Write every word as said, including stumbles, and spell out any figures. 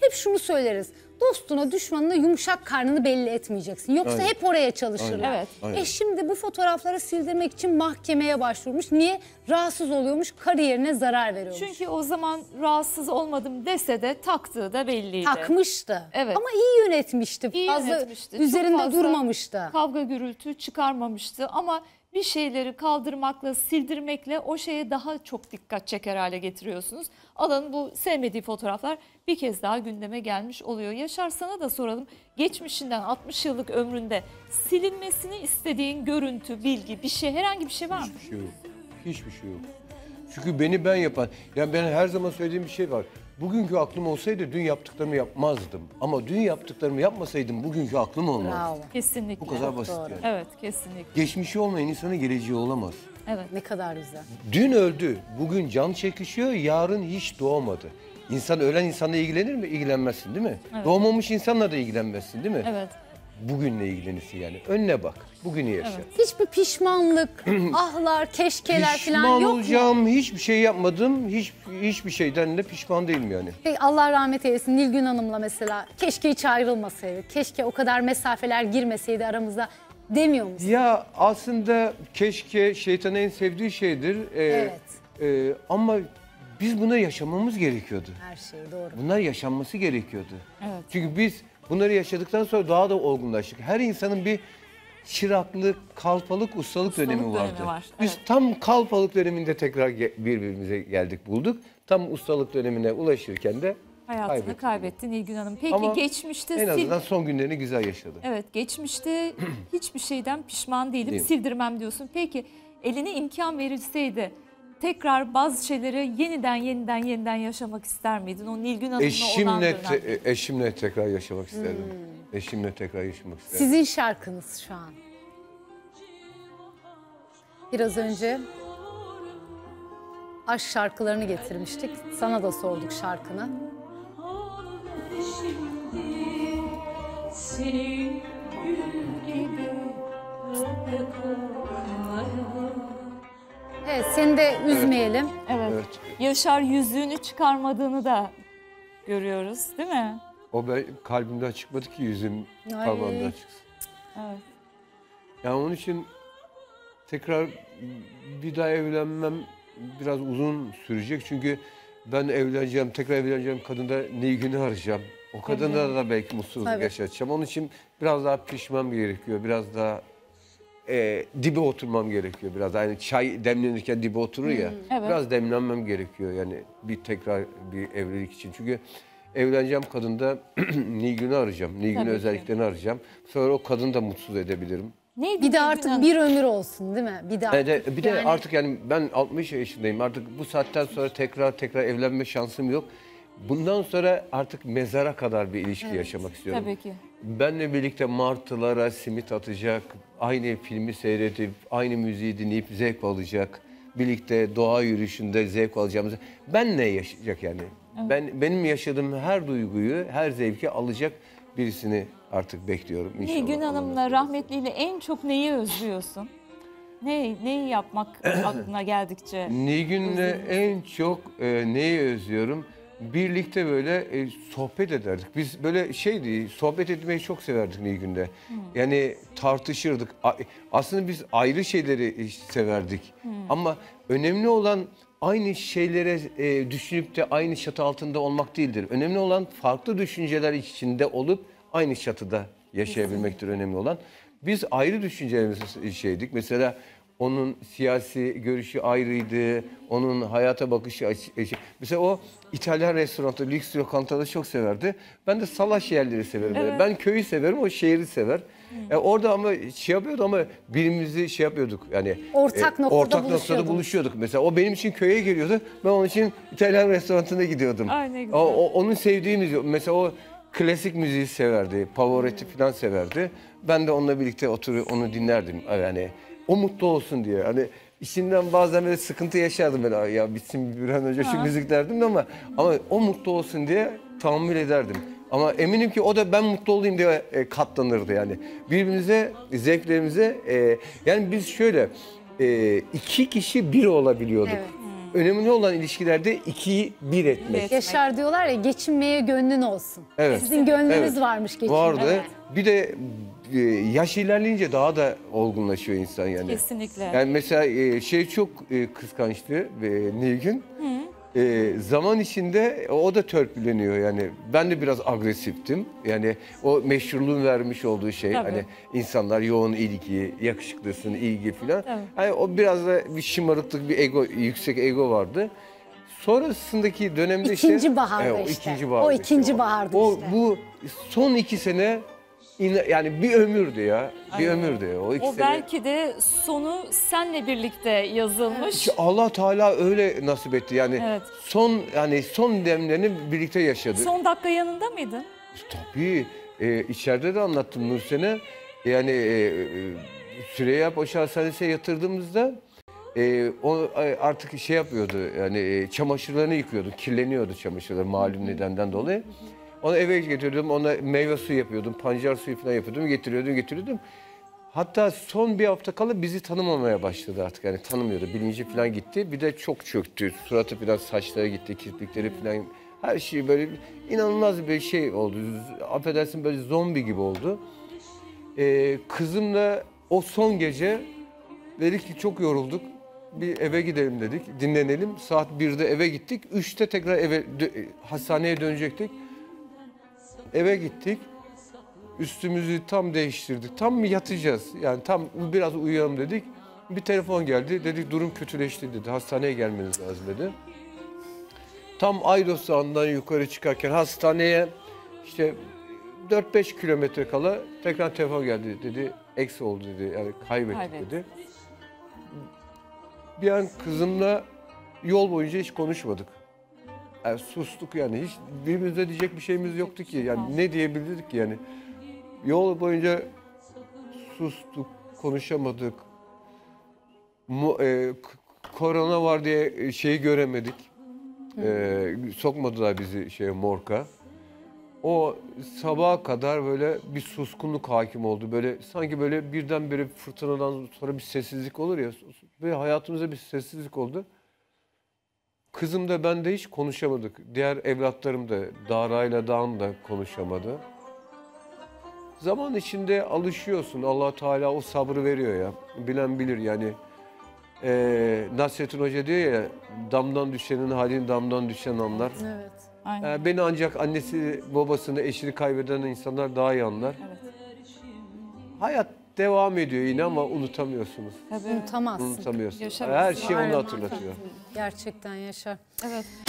Hep şunu söyleriz. Dostuna, düşmanına yumuşak karnını belli etmeyeceksin. Yoksa aynen, hep oraya çalışırlar. Evet. E şimdi bu fotoğrafları sildirmek için mahkemeye başvurmuş. Niye? Rahatsız oluyormuş, kariyerine zarar veriyormuş. Çünkü o zaman rahatsız olmadım dese de taktığı da belliydi. Takmıştı. Evet. Ama iyi yönetmişti. İyi fazla yönetmişti. Üzerinde fazla durmamıştı. Kavga gürültü çıkarmamıştı ama bir şeyleri kaldırmakla, sildirmekle o şeye daha çok dikkat çeker hale getiriyorsunuz. Alanın bu sevmediği fotoğraflar bir kez daha gündeme gelmiş oluyor. Yaşar, sana da soralım. Geçmişinden altmış yıllık ömründe silinmesini istediğin görüntü, bilgi, bir şey, herhangi bir şey var mı? Hiçbir şey yok. Hiçbir şey yok. Çünkü beni ben yapan, yani ben her zaman söylediğim bir şey var. Bugünkü aklım olsaydı dün yaptıklarımı yapmazdım. Ama dün yaptıklarımı yapmasaydım bugünkü aklım olmazdı. Bravo. Kesinlikle. Bu kadar basit yani. Evet, kesinlikle. Geçmişi olmayan insanın geleceği olamaz. Evet, ne kadar güzel. Dün öldü, bugün can çekişiyor, yarın hiç doğmadı. İnsan ölen insanla ilgilenir mi? İlgilenmezsin değil mi? Evet. Doğmamış insanla da ilgilenmezsin değil mi? Evet. Bugünle ilgilenirsin yani. Önüne bak. Bugünü yaşa. Evet. Hiçbir pişmanlık, ahlar, keşkeler pişman falan yok mu? Pişman olacağım, hiçbir şey yapmadım. Hiç, hiçbir şeyden de pişman değilim yani. Peki, Allah rahmet eylesin Nilgün Hanım'la mesela. Keşke hiç ayrılmasaydı. Keşke o kadar mesafeler girmeseydi aramıza demiyor musun? Ya aslında keşke şeytanın en sevdiği şeydir. Ee, evet. E, ama biz bunları yaşamamız gerekiyordu. Her şey doğru. Bunlar yaşanması gerekiyordu. Evet. Çünkü biz bunları yaşadıktan sonra daha da olgunlaştık. Her insanın bir çıraklık, kalfalık, ustalık, ustalık dönemi vardı. Dönemi var. Biz evet, tam kalfalık döneminde tekrar birbirimize geldik, bulduk. Tam ustalık dönemine ulaşırken de hayatını kaybettim. kaybettin Nilgün Hanım. Peki ama geçmişte en azından son günlerini güzel yaşadı. Evet, geçmişte hiçbir şeyden pişman değilim, değil, sildirmem diyorsun. Peki eline imkan verilseydi tekrar bazı şeyleri yeniden yeniden yeniden yaşamak ister miydin? O Nilgün Hanım'la eşimle olan dönemde. Te, eşimle tekrar yaşamak isterdim. Hmm. Eşimle tekrar yaşamak isterdim. Sizin şarkınız şu an. Biraz önce aşk şarkılarını getirmiştik. Sana da sorduk şarkını. Senin gibi evet, seni de üzmeyelim. Evet, evet. Yaşar yüzüğünü çıkarmadığını da görüyoruz değil mi? O ben, kalbimden çıkmadı ki yüzüğüm kalbimden çıksın. Evet. Yani onun için tekrar bir daha evlenmem biraz uzun sürecek. Çünkü ben evleneceğim, tekrar evleneceğim kadında Nilgün'ü arayacağım. O kadında da belki mutsuzluk tabii yaşatacağım. Onun için biraz daha pişmem gerekiyor, biraz daha... E, dibe oturmam gerekiyor biraz. Yani çay demlenirken dibe oturur ya. Hmm, evet. Biraz demlenmem gerekiyor yani bir tekrar bir evlilik için. Çünkü evleneceğim kadında Nilgün'ü arayacağım. Nilgün'ü özelliklerini arayacağım. Sonra o kadını da mutsuz edebilirim. Neydi? Bir de artık bir ömür olsun değil mi? Bir de artık, evet, bir de yani... artık yani ben altmış yaşındayım. Artık bu saatten sonra tekrar tekrar evlenme şansım yok. Bundan sonra artık mezara kadar bir ilişki evet, yaşamak istiyorum. Tabii ki. Benle birlikte martılara simit atacak, aynı filmi seyredip, aynı müziği dinleyip zevk alacak, birlikte doğa yürüyüşünde zevk alacağımız. Benle yaşayacak yani. Evet. Ben benim yaşadığım her duyguyu, her zevki alacak birisini artık bekliyorum inşallah. Nilgün Hanım'la, rahmetliyle en çok neyi özlüyorsun? Ne, neyi yapmak aklına geldikçe? Nilgün'le en çok e, neyi özlüyorum? Birlikte böyle e, sohbet ederdik. Biz böyle şeydi, sohbet etmeyi çok severdik Nilgün'de. Hmm. Yani tartışırdık. A aslında biz ayrı şeyleri severdik. Hmm. Ama önemli olan aynı şeylere e, düşünüp de aynı çatı altında olmak değildir. Önemli olan farklı düşünceler içinde olup aynı çatıda yaşayabilmektir önemli olan. Biz ayrı düşüncelerimiz şeydik. Mesela onun siyasi görüşü ayrıydı, onun hayata bakışı... Mesela o İtalyan restoranda, lüks lokantada çok severdi. Ben de salaş yerleri severim. Evet. Ben köyü severim, o şehri sever. E orada ama şey yapıyordu ama birimizi şey yapıyorduk yani... Ortak noktada, e, ortak noktada buluşuyorduk. Mesela o benim için köye geliyordu, ben onun için İtalyan restoranına gidiyordum. Ay, ne güzel. O, o, onun sevdiğimiz... Mesela o klasik müziği severdi, Pavarotti falan severdi. Ben de onunla birlikte oturup onu dinlerdim yani... O mutlu olsun diye. Hani içinden bazen böyle sıkıntı yaşardım ben. Ya bitsin bir an önce şu müzik derdim de ama ama o mutlu olsun diye tahammül ederdim. Ama eminim ki o da ben mutlu olayım diye katlanırdı yani. Birbirimize, zevklerimize e, yani biz şöyle e, iki kişi bir olabiliyorduk. Evet. Önemli olan ilişkilerde ikiyi bir etmek. Evet, Yaşar diyorlar ya, geçinmeye gönlün olsun. Evet. Sizin gönlünüz evet. varmış geçinmeye. Vardı. Evet. Bir de yaş ilerleyince daha da olgunlaşıyor insan yani. Kesinlikle. Yani mesela şey çok kıskançtı Nilgün. Ee, zaman içinde o da törpüleniyor yani. Ben de biraz agresiftim. Yani o meşhurluğun vermiş olduğu şey. Tabii. Hani insanlar yoğun ilgi, yakışıklısın, ilgi falan. Hani o biraz da bir şımarıklık, bir ego, yüksek ego vardı. Sonrasındaki dönemde ikinci işte, baharda yani, o işte. ikinci baharda. O ikinci işte. baharda o, işte. Bu son iki sene yani bir ömürdü ya. Bir Aynen. ömürdü ya. O, iki o sene... belki de sonu senle birlikte yazılmış. İşte Allah Teala öyle nasip etti. Yani evet. son yani son demlerini birlikte yaşadık. Son dakika yanında mıydın? Tabii. Ee, içeride de anlattım Nursen'e. Yani e, Süreyya Paşa Hastanesi'ne yatırdığımızda e, o artık şey yapıyordu. Yani çamaşırlarını yıkıyordu. Kirleniyordu çamaşırları malum nedenden dolayı. Onu eve getiriyordum, ona meyve suyu yapıyordum, pancar suyu falan yapıyordum, getiriyordum, getiriyordum. Hatta son bir hafta kala bizi tanımamaya başladı artık. Yani tanımıyordu, bilinci falan gitti. Bir de çok çöktü, suratı falan, saçları gitti, kirpikleri falan. Her şey böyle inanılmaz bir şey oldu. Affedersin, böyle zombi gibi oldu. Ee, kızımla o son gece dedik ki çok yorulduk. Bir eve gidelim dedik, dinlenelim. Saat birde eve gittik, üçte tekrar eve, hastaneye dönecektik. Eve gittik, üstümüzü tam değiştirdik, tam yatacağız yani tam biraz uyuyalım dedik. Bir telefon geldi, dedik durum kötüleşti dedi, hastaneye gelmeniz lazım dedi. Tam Aydos Dağı'ndan yukarı çıkarken hastaneye işte dört beş kilometre kala tekrar telefon geldi dedi, eksi oldu dedi, yani kaybettik Kaybet. dedi. Bir an kızımla yol boyunca hiç konuşmadık. Yani sustuk yani, hiç birbirimize diyecek bir şeyimiz yoktu ki yani, ne diyebilirdik ki yani. Yol boyunca sustuk, konuşamadık. Mu, e, korona var diye şeyi göremedik. E, sokmadılar bizi şeye, morka. O sabaha kadar böyle bir suskunluk hakim oldu. Böyle sanki böyle birdenbire fırtınadan sonra bir sessizlik olur ya. Böyle hayatımıza bir sessizlik oldu. Kızım da ben de hiç konuşamadık. Diğer evlatlarım da, Dara'yla Dağım da konuşamadı. Zaman içinde alışıyorsun. Allah Teala o sabrı veriyor ya. Bilen bilir yani. Ee, Nasretin Hoca diyor ya, damdan düşenin halini damdan düşen anlar. Evet. Aynen. Ee, beni ancak annesi, babasını, eşini kaybeden insanlar daha iyi anlar. Evet. Hayat devam ediyor yine ama unutamıyorsunuz. Tabii. Unutamazsın. Unutamıyorsunuz. Yaşar, her şey onu hatırlatıyor. Gerçekten Yaşar. Evet.